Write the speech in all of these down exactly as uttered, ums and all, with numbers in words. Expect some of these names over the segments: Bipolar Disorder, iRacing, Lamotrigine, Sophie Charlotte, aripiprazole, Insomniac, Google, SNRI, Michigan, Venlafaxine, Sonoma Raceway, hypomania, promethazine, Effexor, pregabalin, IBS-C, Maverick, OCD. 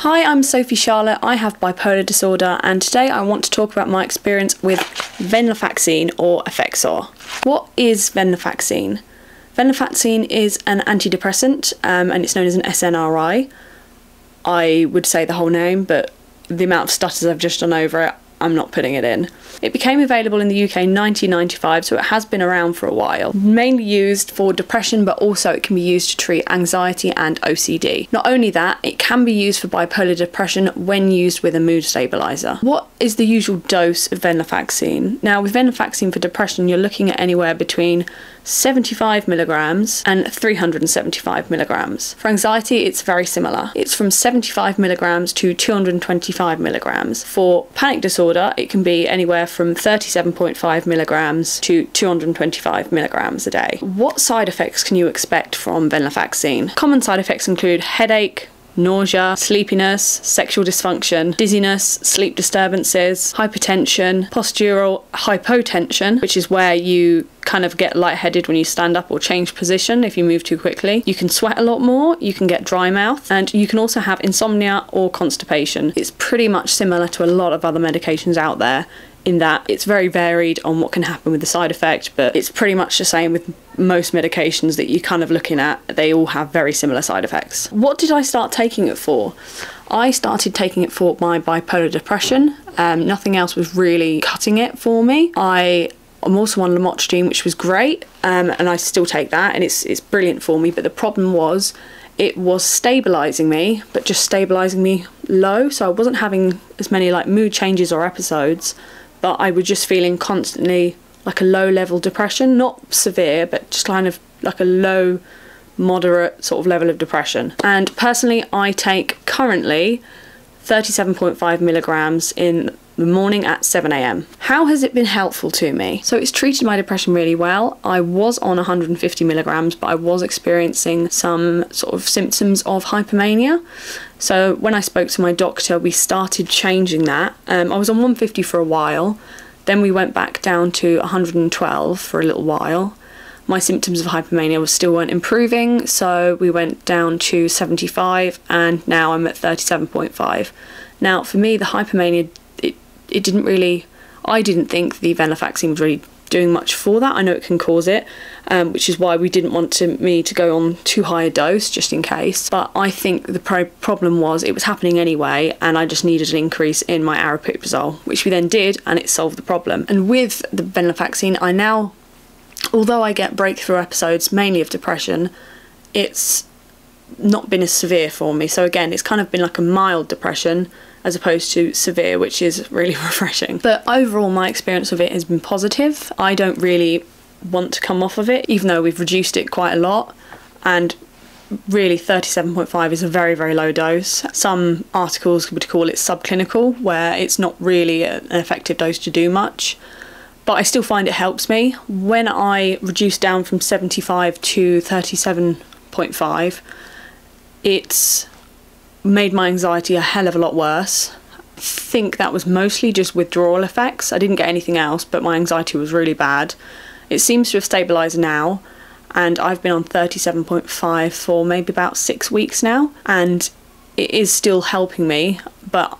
Hi, I'm Sophie Charlotte, I have bipolar disorder, and today I want to talk about my experience with venlafaxine or Effexor. What is venlafaxine? Venlafaxine is an antidepressant um, and it's known as an S N R I. I would say the whole name, but the amount of stutters I've just done over it, I'm not putting it in. It became available in the U K in nineteen ninety-five, so it has been around for a while. Mainly used for depression, but also it can be used to treat anxiety and O C D. Not only that, it can be used for bipolar depression when used with a mood stabilizer. What is the usual dose of venlafaxine? Now, with venlafaxine for depression, you're looking at anywhere between seventy-five milligrams and three hundred seventy-five milligrams. For anxiety, it's very similar. It's from seventy-five milligrams to two hundred twenty-five milligrams. For panic disorder, it can be anywhere from thirty-seven point five milligrams to two hundred twenty-five milligrams a day. What side effects can you expect from venlafaxine? Common side effects include headache, nausea, sleepiness, sexual dysfunction, dizziness, sleep disturbances, hypertension, postural hypotension, which is where you kind of get lightheaded when you stand up or change position if you move too quickly. You can sweat a lot more, you can get dry mouth, and you can also have insomnia or constipation. It's pretty much similar to a lot of other medications out there in that it's very varied on what can happen with the side effect, but it's pretty much the same with most medications that you're kind of looking at. They all have very similar side effects. What did I start taking it for? I started taking it for my bipolar depression. Um, nothing else was really cutting it for me. I I'm also on Lamotrigine, which was great, um, and I still take that, and it's it's brilliant for me, but the problem was it was stabilising me, but just stabilising me low, so I wasn't having as many like mood changes or episodes, but I was just feeling constantly like a low-level depression, not severe, but just kind of like a low, moderate sort of level of depression. And personally, I take currently thirty-seven point five milligrams in the morning at seven A M How has it been helpful to me? So it's treated my depression really well. I was on one hundred fifty milligrams, but I was experiencing some sort of symptoms of hypomania. So when I spoke to my doctor, we started changing that. Um, I was on one fifty for a while. Then we went back down to one hundred twelve for a little while. My symptoms of hypomania was still weren't improving, so we went down to seventy-five, and now I'm at thirty-seven point five. Now, for me, the hypomania, it, it didn't really, I didn't think the venlafaxine was really doing much for that. I know it can cause it, um, which is why we didn't want to, me to go on too high a dose, just in case. But I think the pro problem was it was happening anyway, and I just needed an increase in my aripiprazole, which we then did, and it solved the problem. And with the venlafaxine, I now... although I get breakthrough episodes, mainly of depression, it's not been as severe for me. So again, it's kind of been like a mild depression as opposed to severe, which is really refreshing. But overall, my experience of it has been positive. I don't really want to come off of it, even though we've reduced it quite a lot. And really, thirty-seven point five is a very, very low dose. Some articles would call it subclinical, where it's not really an effective dose to do much. But I still find it helps me. When I reduced down from seventy-five to thirty-seven point five, it's made my anxiety a hell of a lot worse. I think that was mostly just withdrawal effects. I didn't get anything else, but my anxiety was really bad. It seems to have stabilised now, and I've been on thirty-seven point five for maybe about six weeks now, and it is still helping me, but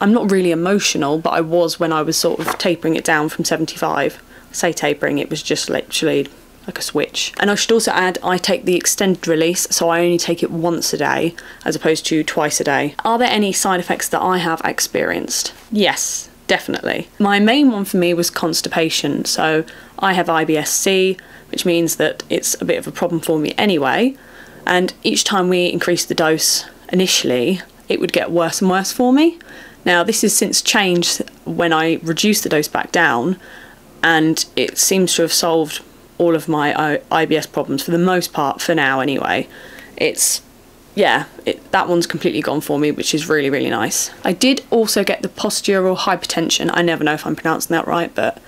I'm not really emotional, but I was when I was sort of tapering it down from seventy-five. I say tapering, it was just literally like a switch. And I should also add, I take the extended release, so I only take it once a day as opposed to twice a day. Are there any side effects that I have experienced? Yes, definitely. My main one for me was constipation. So I have I B S C, which means that it's a bit of a problem for me anyway. And each time we increased the dose initially, it would get worse and worse for me. Now, this has since changed when I reduced the dose back down, and it seems to have solved all of my I B S problems for the most part, for now anyway. It's, yeah, it, that one's completely gone for me, which is really, really nice. I did also get the postural hypertension. I never know if I'm pronouncing that right, but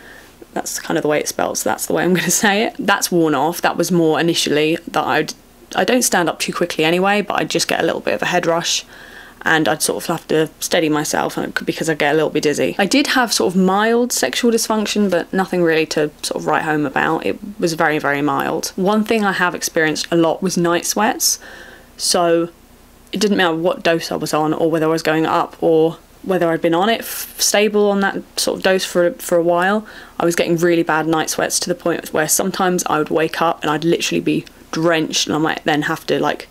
that's kind of the way it's spelled, so that's the way I'm going to say it. That's worn off. That was more initially that I'd, I don't stand up too quickly anyway, but I just get a little bit of a head rush, and I'd sort of have to steady myself because I get a little bit dizzy. I did have sort of mild sexual dysfunction, but nothing really to sort of write home about. It was very, very mild. One thing I have experienced a lot was night sweats. So it didn't matter what dose I was on, or whether I was going up, or whether I'd been on it f stable on that sort of dose for, for a while, I was getting really bad night sweats, to the point where sometimes I would wake up and I'd literally be drenched, and I might then have to like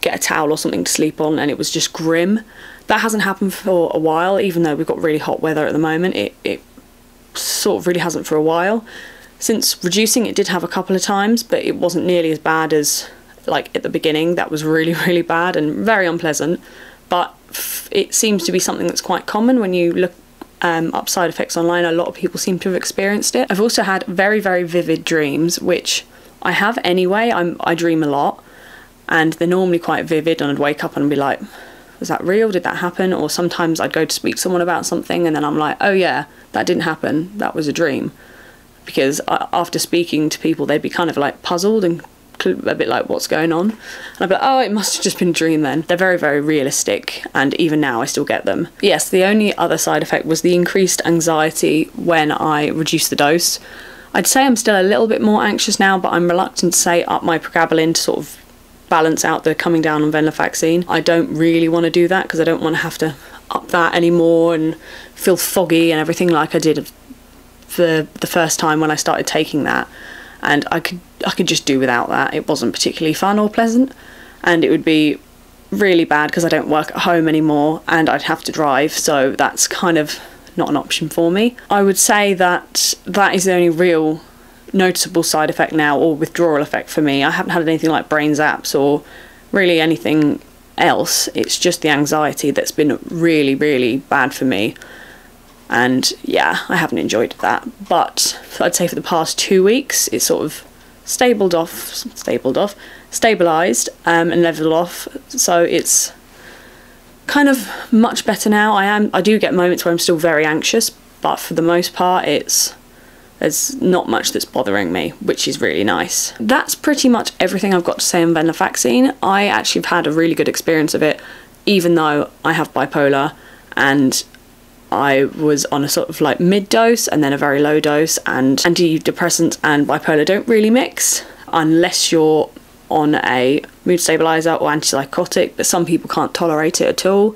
get a towel or something to sleep on, and it was just grim. That hasn't happened for a while, even though we've got really hot weather at the moment. It, it sort of really hasn't for a while. Since reducing, it did have a couple of times, but it wasn't nearly as bad as like at the beginning. That was really, really bad and very unpleasant, but it seems to be something that's quite common. When you look um, up side effects online, a lot of people seem to have experienced it. I've also had very, very vivid dreams, which I have anyway. I'm, I dream a lot, and they're normally quite vivid, and I'd wake up and be like, was that real? Did that happen? Or sometimes I'd go to speak to someone about something, and then I'm like, oh yeah, that didn't happen, that was a dream. Because I, after speaking to people, they'd be kind of like puzzled and a bit like, what's going on? And I'd be like, oh, it must have just been a dream then. They're very, very realistic, and even now I still get them. Yes, the only other side effect was the increased anxiety when I reduced the dose. I'd say I'm still a little bit more anxious now, but I'm reluctant to say up my pregabalin to sort of balance out the coming down on venlafaxine. I don't really want to do that, because I don't want to have to up that anymore and feel foggy and everything like I did the the first time when I started taking that. And I could I could just do without that. It wasn't particularly fun or pleasant, and it would be really bad because I don't work at home anymore and I'd have to drive, so that's kind of not an option for me. I would say that that is the only real noticeable side effect now, or withdrawal effect for me. I haven't had anything like brain zaps or really anything else. It's just the anxiety that's been really, really bad for me. And yeah, I haven't enjoyed that, but I'd say for the past two weeks it's sort of stabled off, stabled off, stabilised um, and leveled off, so it's kind of much better now. I am, I do get moments where I'm still very anxious, but for the most part it's, there's not much that's bothering me, which is really nice. That's pretty much everything I've got to say on venlafaxine. I actually have had a really good experience of it, even though I have bipolar, and I was on a sort of like mid dose and then a very low dose, and antidepressants and bipolar don't really mix unless you're on a mood stabilizer or antipsychotic, but some people can't tolerate it at all.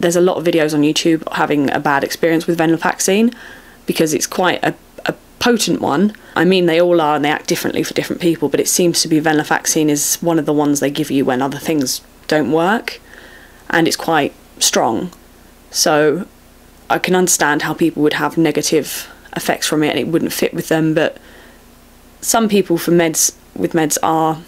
There's a lot of videos on YouTube having a bad experience with venlafaxine because it's quite a, a potent one. I mean, they all are, and they act differently for different people, but it seems to be venlafaxine is one of the ones they give you when other things don't work, and it's quite strong. So I can understand how people would have negative effects from it and it wouldn't fit with them, but some people for meds with meds are,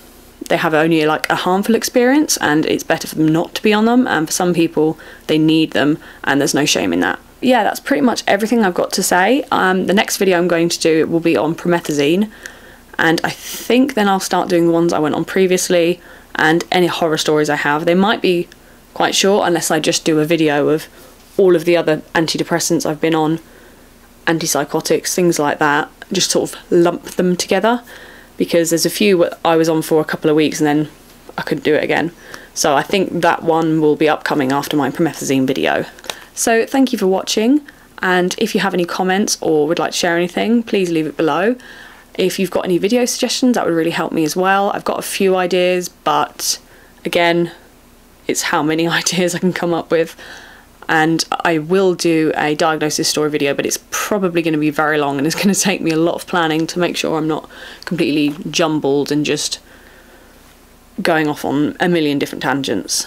they have only like a harmful experience and it's better for them not to be on them, and for some people they need them, and there's no shame in that. Yeah, that's pretty much everything I've got to say. Um, the next video I'm going to do will be on promethazine, and I think then I'll start doing the ones I went on previously and any horror stories I have. They might be quite short unless I just do a video of all of the other antidepressants I've been on, antipsychotics, things like that, just sort of lump them together, because there's a few I was on for a couple of weeks and then I couldn't do it again. So I think that one will be upcoming after my promethazine video. So thank you for watching, and if you have any comments or would like to share anything, please leave it below. If you've got any video suggestions, that would really help me as well. I've got a few ideas, but again, it's how many ideas I can come up with. And I will do a diagnosis story video, but it's probably going to be very long and it's going to take me a lot of planning to make sure I'm not completely jumbled and just going off on a million different tangents.